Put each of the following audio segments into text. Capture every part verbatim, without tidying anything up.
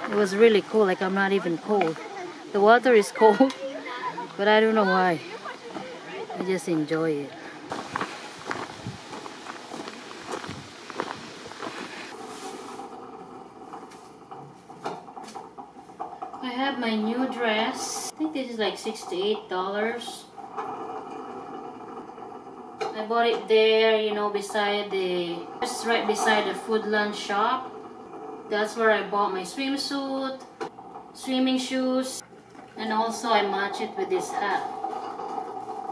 It was really cool, like I'm not even cold. The water is cold, but I don't know why. I just enjoy it. I have my new dress. I think this is like sixty-eight dollars. I bought it there, you know, beside the, just right beside the Foodland shop. That's where I bought my swimsuit, swimming shoes, and also I match it with this hat.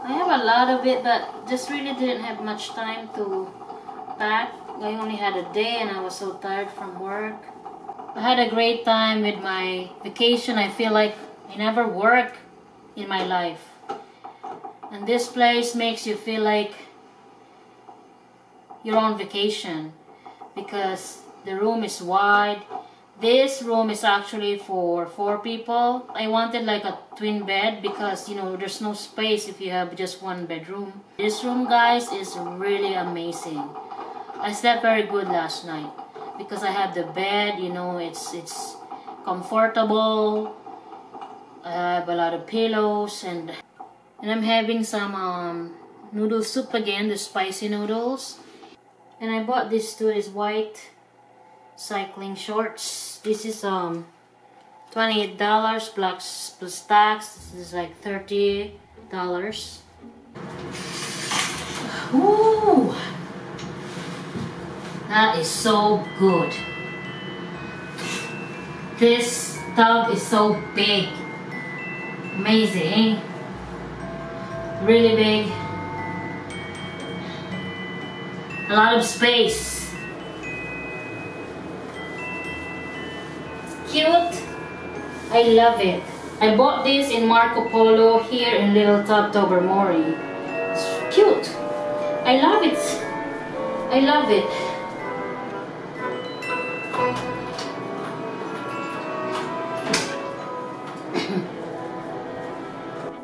I have a lot of it, but just really didn't have much time to pack. I only had a day and I was so tired from work. I had a great time with my vacation. I feel like I never work in my life. And this place makes you feel like you're on vacation because the room is wide. This room is actually for four people. I wanted like a twin bed because, you know, there's no space if you have just one bedroom. This room, guys, is really amazing. I slept very good last night because I have the bed, you know, it's it's comfortable. I have a lot of pillows, and and I'm having some um, noodle soup again, the spicy noodles. And I bought these two, these white cycling shorts. This is um twenty-eight dollars plus, plus tax. This is like thirty dollars. Ooh, that is so good. This tub is so big. Amazing. Really big. A lot of space. Cute. I love it. I bought this in Marco Polo here in Little Tobermory. It's cute. I love it. I love it.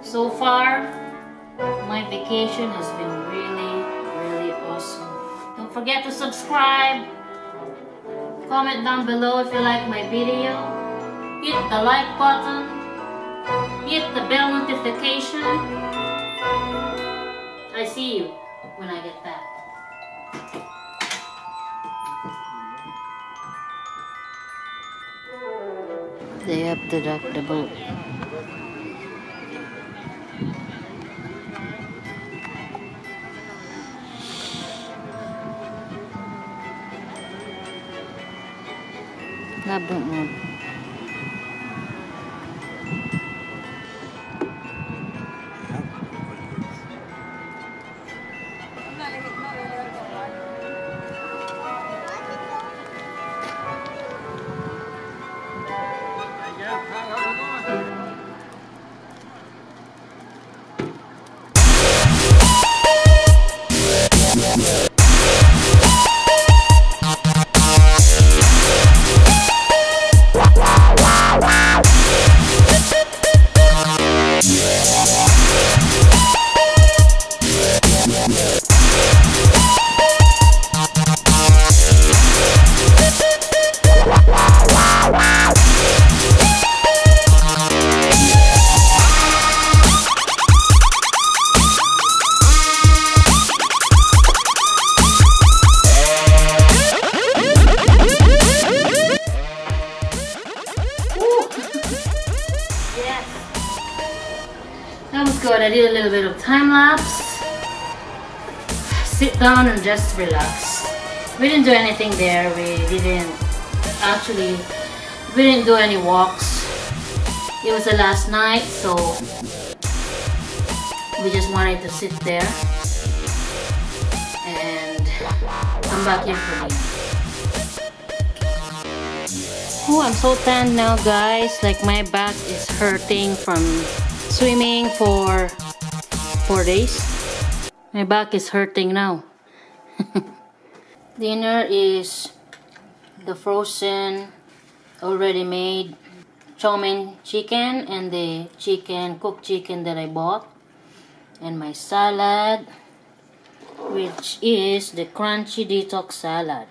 So far, my vacation has been really, really awesome. Don't forget to subscribe. Comment down below if you like my video. Hit the like button. Hit the bell notification. I see you when I get back. They have to dock the boat. That boat mode. Good, I did a little bit of time lapse. Sit down and just relax. We didn't do anything there. We didn't actually we didn't do any walks. It was the last night, so we just wanted to sit there and come back here for dinner. Oh, I'm so tanned now, guys. Like my back is hurting from swimming for four days. My back is hurting now. Dinner is the frozen, already made chow mein chicken and the chicken, cooked chicken that I bought, and my salad, which is the crunchy detox salad.